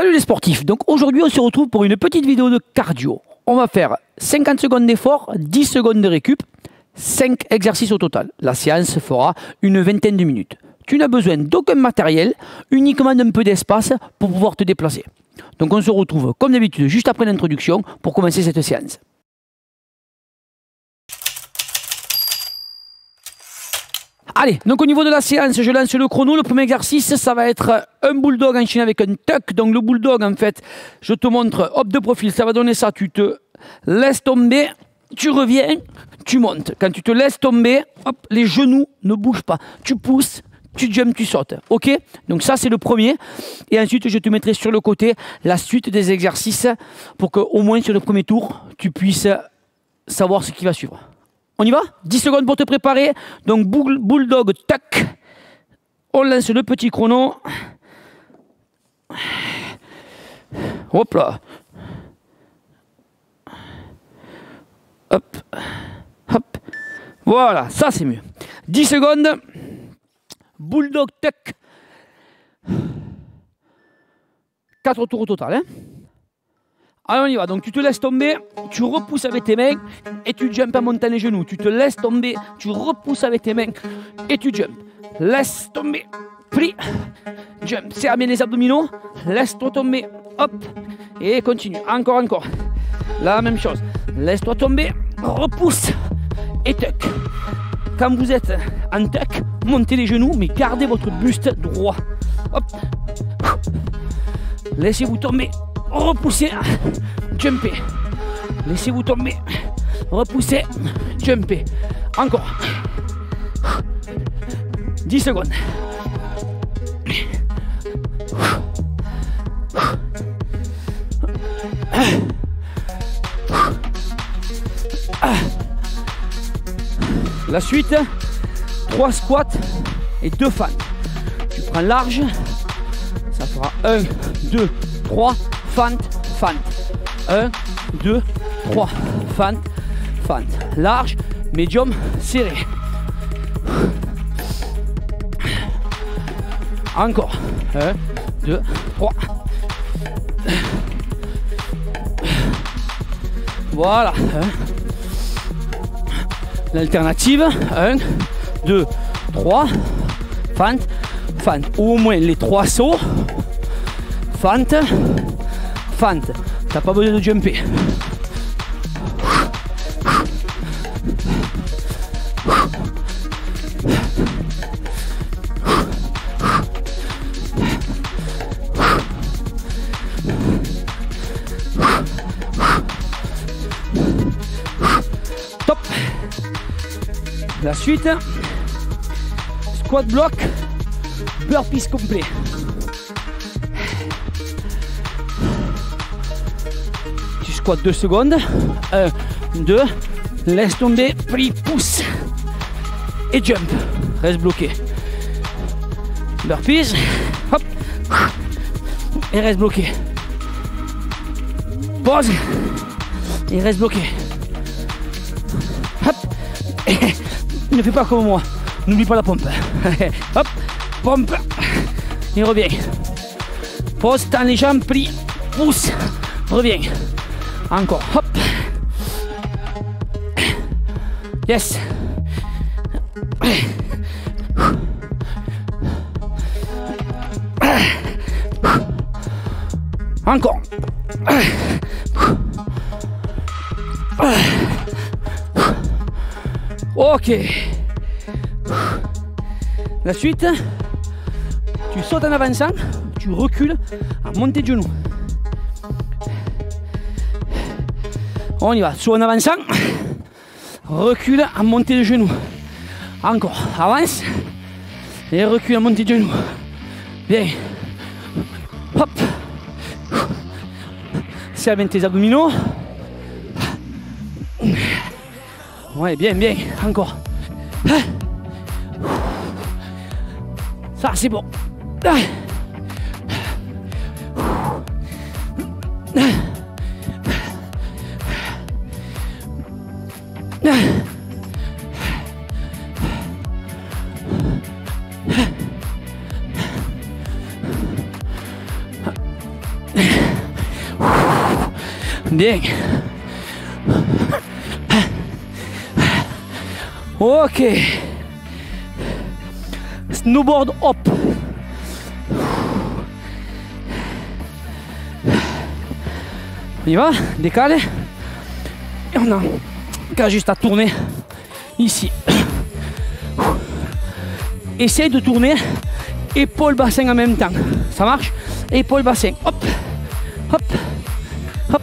Salut les sportifs, donc aujourd'hui on se retrouve pour une petite vidéo de cardio. On va faire 50 secondes d'effort, 10 secondes de récup, 5 exercices au total. La séance fera une vingtaine de minutes. Tu n'as besoin d'aucun matériel, uniquement d'un peu d'espace pour pouvoir te déplacer. Donc on se retrouve comme d'habitude juste après l'introduction pour commencer cette séance. Allez, donc au niveau de la séance, je lance le chrono. Le premier exercice, ça va être un bulldog enchaîné avec un tuck. Donc le bulldog, en fait, je te montre, hop, de profil, ça va donner ça. Tu te laisses tomber, tu reviens, tu montes. Quand tu te laisses tomber, hop, les genoux ne bougent pas. Tu pousses, tu jumps, tu sautes. Ok? Donc ça, c'est le premier. Et ensuite, je te mettrai sur le côté la suite des exercices pour qu'au moins sur le premier tour, tu puisses savoir ce qui va suivre. On y va? 10 secondes pour te préparer. Donc, bulldog, tac. On lance le petit chrono. Hop là. Hop. Hop. Voilà, ça c'est mieux. 10 secondes. Bulldog, tac. 4 tours au total, hein? Allez, on y va, donc tu te laisses tomber, tu repousses avec tes mains et tu jumps en montant les genoux. Tu te laisses tomber, tu repousses avec tes mains et tu jumps. Laisse tomber, plie, jump. Serre bien les abdominaux, laisse-toi tomber, hop, et continue. Encore, encore. La même chose. Laisse-toi tomber, repousse et tuck. Quand vous êtes en tuck, montez les genoux, mais gardez votre buste droit. Hop, laissez-vous tomber. Repoussez, jumper. Laissez-vous tomber. Repoussez, jumper. Encore. 10 secondes. La suite, 3 squats et 2 fans. Tu prends large. Ça fera 1, 2, 3. Fente, fente. 1, 2, 3. Fente, fente. Large, médium, serré. Encore. 1, 2, 3. Voilà. L'alternative. 1, 2, 3. Fente, fente. Au moins les 3 sauts. Fente. Fente, t'as pas besoin de jumper. Top. La suite, squat bloc, burpees complet. Squat 2 secondes, 1, 2, laisse tomber, plie, pousse et jump, reste bloqué, burpees, hop, et reste bloqué, pause, et reste bloqué, hop, et ne fais pas comme moi, n'oublie pas la pompe, hop, pompe, et reviens, pause, tends les jambes, plie, pousse, reviens. Encore, hop. Yes. Encore. Ok. La suite, tu sautes en avançant, tu recules à monter de genoux. On y va, soit en avançant, recule en montée de genoux. Encore, avance et recule en montée de genoux. Bien. Hop. Serre bien tes abdominaux. Ouais, bien, bien. Encore. Ça, c'est bon. Bien. Ok. Snowboard hop. On y va, décale. Et on a qu'à juste à tourner ici. Essaye de tourner épaule bassin en même temps. Ça marche? Épaule bassin. Hop, hop, hop.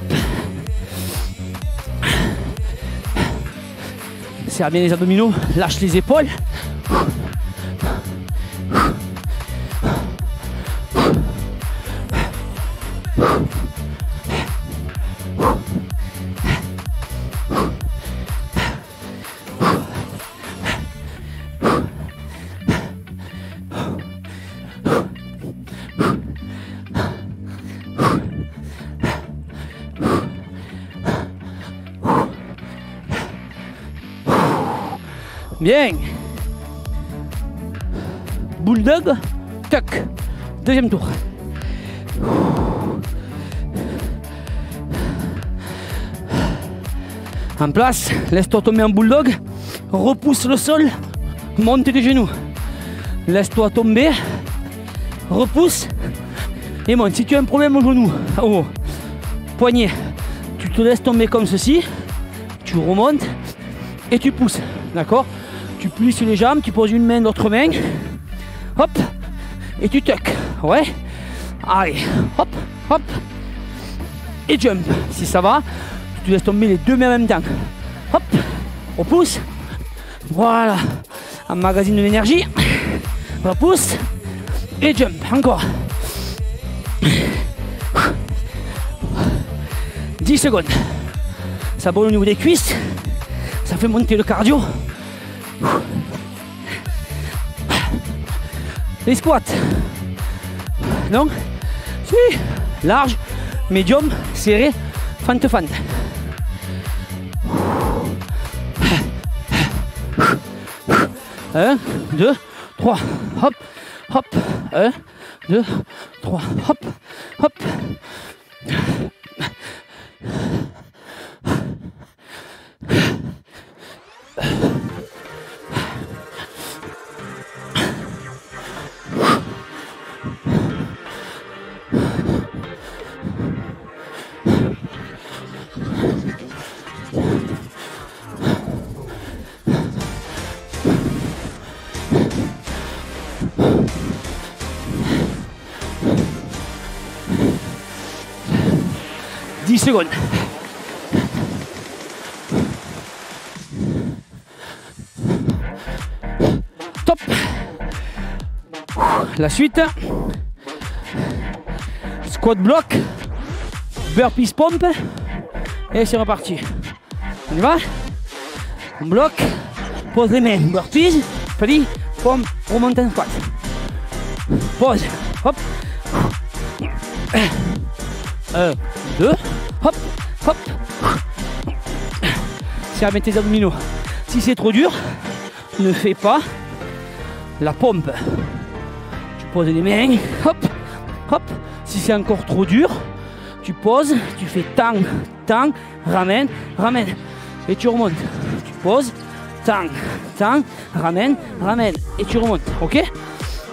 Serre bien les abdominaux. Lâche les épaules. Bien. Bulldog, tuck. Deuxième tour. En place, laisse-toi tomber en bulldog. Repousse le sol, monte les genoux. Laisse-toi tomber, repousse et monte. Si tu as un problème au genou, au poignet, tu te laisses tomber comme ceci. Tu remontes et tu pousses. D'accord ? Tu plies sur les jambes, tu poses une main, l'autre main, hop, et tu tuck, ouais, allez, hop, hop, et jump, si ça va, tu laisses tomber les deux mains en même temps, hop, on pousse, voilà, emmagasine de l'énergie, on pousse, et jump, encore, 10 secondes, ça brûle au niveau des cuisses, ça fait monter le cardio. Les squats, non? Si, large, médium, serré, fente, fente. Un, deux, trois, hop, hop, un, deux, trois, hop, hop. Secondes. Top. La suite. Squat block. Burpees pompe. Et c'est reparti. On y va. On bloque. Pose les mains. Burpees. Plie. Pompe. Remonte en squat. Pose. Hop. 1, 2. Hop, hop. Serre bien tes abdominaux. Si c'est trop dur, ne fais pas la pompe. Tu poses les mains. Hop, hop. Si c'est encore trop dur, tu poses, tu fais tang, tang, ramène, ramène. Et tu remontes. Tu poses, tang, tang, ramène, ramène. Et tu remontes. Ok?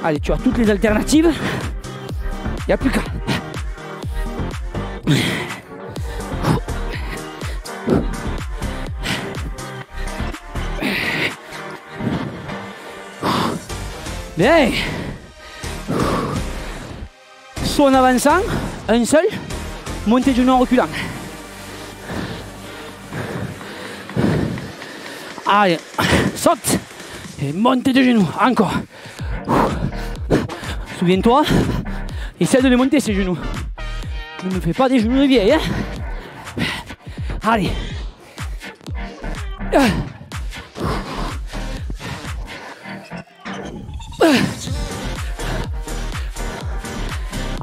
Allez, tu as toutes les alternatives. Il n'y a plus qu'à. Bien. Saut en avançant, un seul, montée du genou en reculant. Allez, saute et montée de genoux, encore. Souviens-toi, essaie de les monter ces genoux. Ne me fais pas des genoux de vieille. Hein. Allez.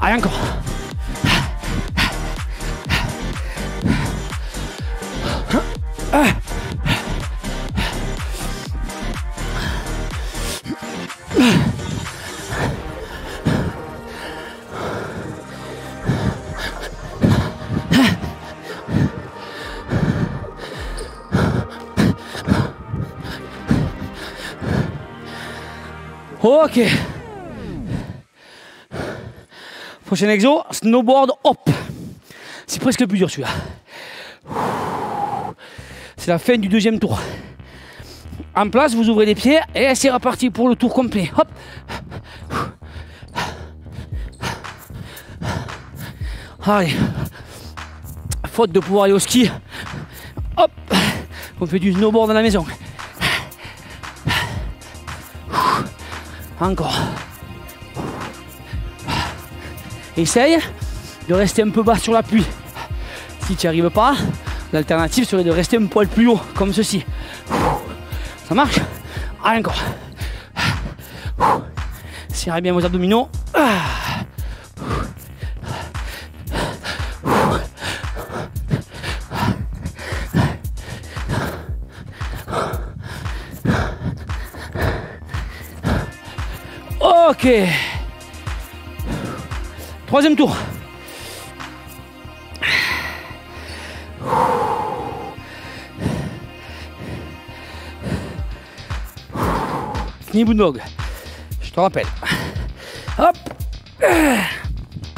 Allez, encore. Ok. Prochain exo, snowboard hop. C'est presque le plus dur celui-là. C'est la fin du deuxième tour. En place, vous ouvrez les pieds et c'est reparti pour le tour complet. Hop. Allez. Faute de pouvoir aller au ski, hop, on fait du snowboard dans la maison. Encore. Essaye de rester un peu bas sur l'appui. Si tu n'y arrives pas, l'alternative serait de rester un poil plus haut, comme ceci. Ça marche? Allez, encore. Serrez bien vos abdominaux. Ok. Troisième tour. Knie bout de dog. Je te rappelle. Hop.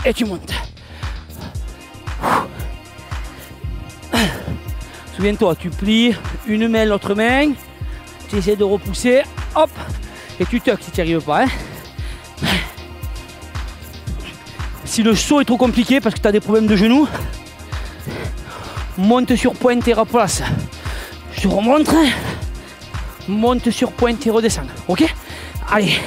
Et tu montes. Souviens-toi, tu plies une main, l'autre main. Tu essaies de repousser. Hop. Et tu tuck si tu n'y arrives pas. Hein. Si le saut est trop compliqué parce que tu as des problèmes de genoux, monte sur pointe et replace. Je remonte, monte sur pointe et redescends. Ok? Allez.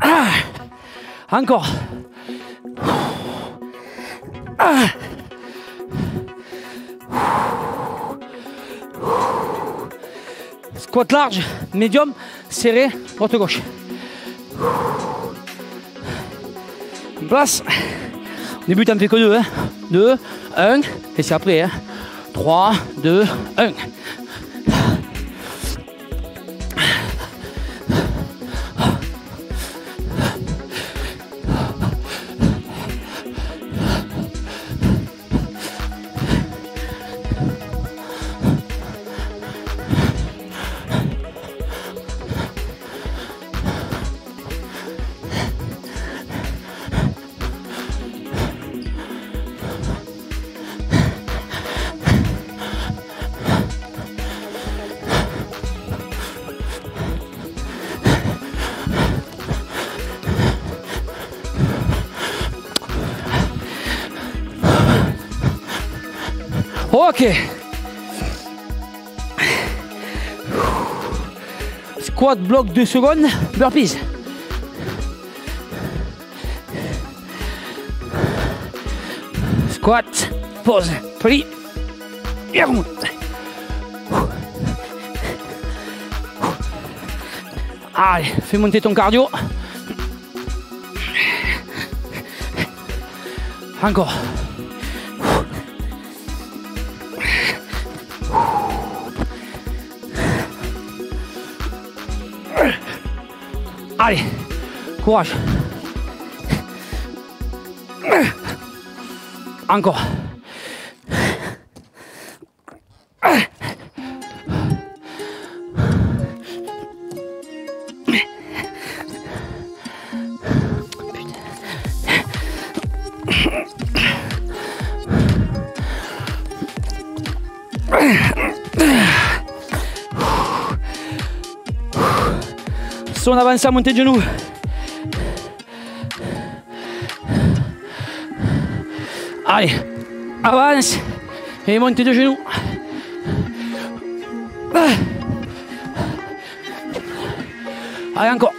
Ah. Encore. Ah. Squat large, médium, serré, droite gauche. En place. Au début, t'en fais que 2, 2, 1, et c'est après, hein. 3, 2, 1. Ok. Squat bloc 2 secondes, burpees. Squat, pause, plie, et remonte. Allez, fais monter ton cardio. Encore. Allez, courage. Encore. On avance à monter de genoux. Allez, avance et montez de genoux. Allez, encore.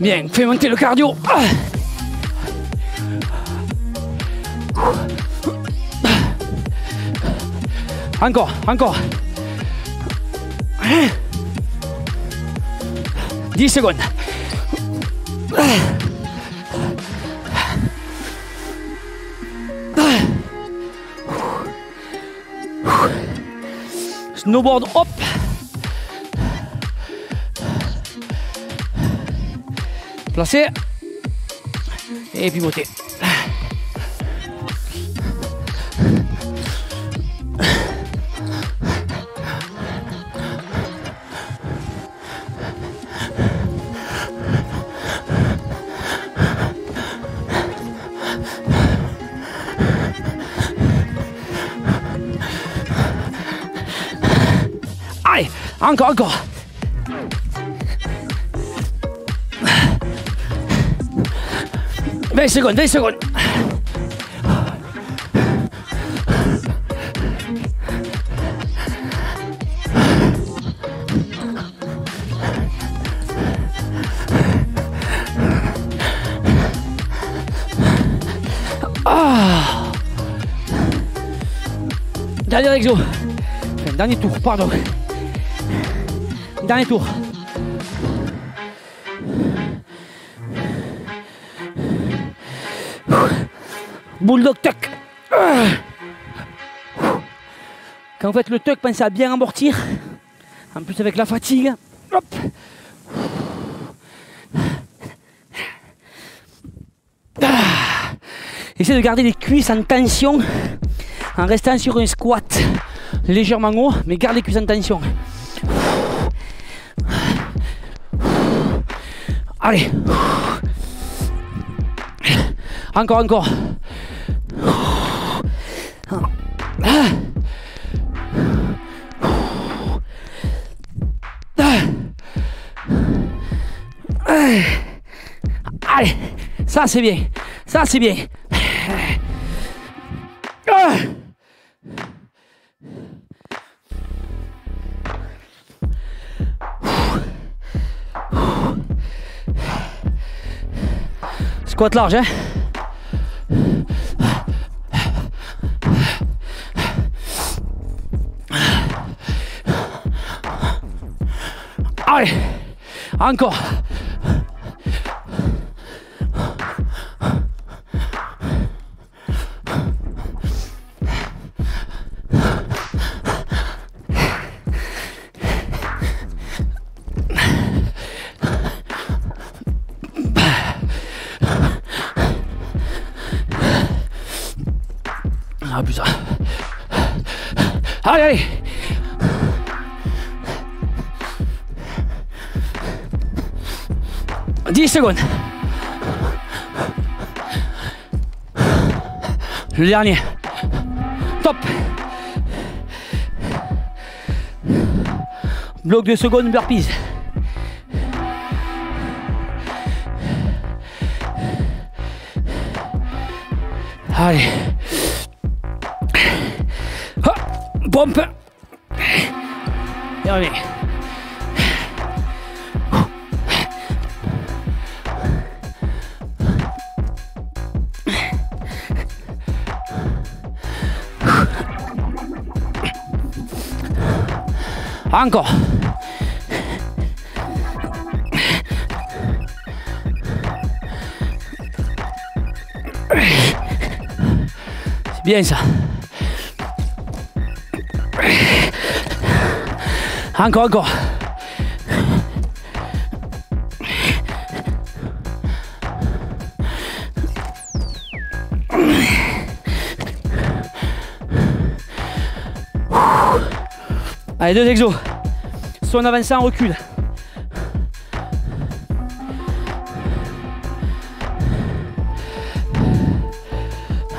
Bien, fais monter le cardio. Encore, encore. 10 secondes. Snowboard, hop. Placé. Et pivoter. Allez, encore, encore. Dez secondes, 10 secondes. Ah. Dernier exo. Enfin, dernier tour, pardon. Dernier tour. Bulldog tuck. Quand vous faites le tuck, pensez à bien amortir. En plus avec la fatigue. Hop. Essayez de garder les cuisses en tension en restant sur un squat légèrement haut, mais garde les cuisses en tension. Allez. Encore, encore. Allez, ça c'est bien, ça c'est bien. Squat large, hein. Allez, encore. Ah putain. Allez, allez. Secondes. Le dernier. Top. Bloc de secondes, burpees. Allez. Hop. Pompe. Et on est. Encore. C'est bien ça. Encore, encore. Allez, deux exos. Soit on avance en recul.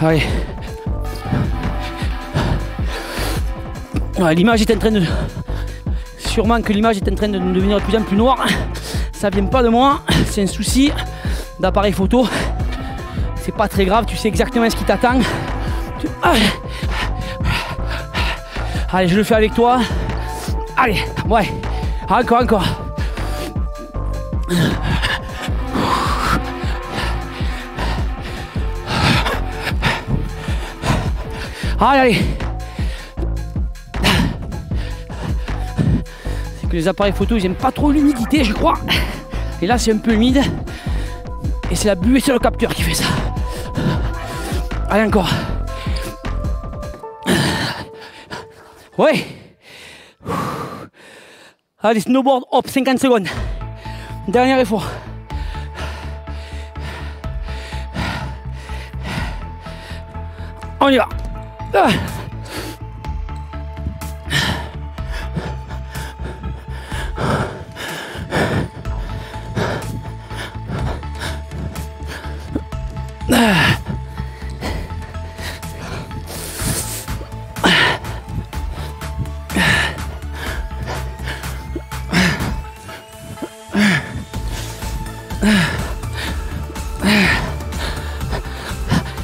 Allez. Ouais, l'image est en train de... Sûrement que l'image est en train de devenir de plus en plus noire. Ça vient pas de moi. C'est un souci d'appareil photo. C'est pas très grave. Tu sais exactement ce qui t'attend. Allez, je le fais avec toi. Allez, ouais, encore, encore. Allez, allez. C'est que les appareils photo, ils n'aiment pas trop l'humidité, je crois. Et là, c'est un peu humide. Et c'est la buée sur le capteur qui fait ça. Allez, encore. Ouais. Allez, snowboard, hop, 50 secondes. Dernier effort. On y va.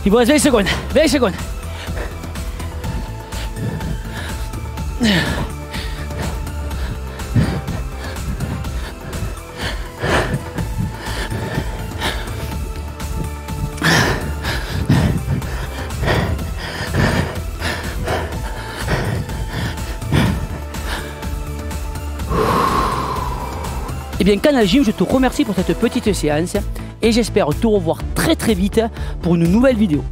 Il vous reste 20 secondes, 20 secondes. Eh bien, Canal Gym, je te remercie pour cette petite séance et j'espère te revoir très vite pour une nouvelle vidéo.